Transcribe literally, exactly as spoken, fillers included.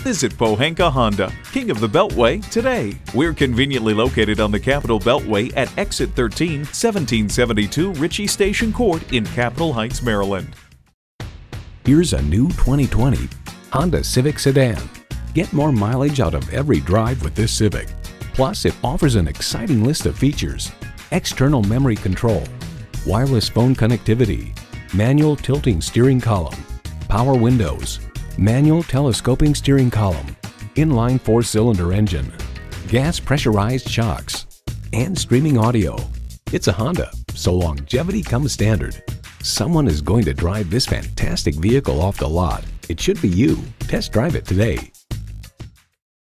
Visit Pohanka Honda, King of the Beltway, today. We're conveniently located on the Capitol Beltway at Exit thirteen, seventeen seventy-two Ritchie Station Court in Capitol Heights, Maryland. Here's a new twenty twenty Honda Civic sedan. Get more mileage out of every drive with this Civic. Plus, it offers an exciting list of features: external memory control, wireless phone connectivity, manual tilting steering column, power windows, manual telescoping steering column, inline four-cylinder engine, gas pressurized shocks, and streaming audio. It's a Honda, so longevity comes standard. Someone is going to drive this fantastic vehicle off the lot. It should be you. Test drive it today.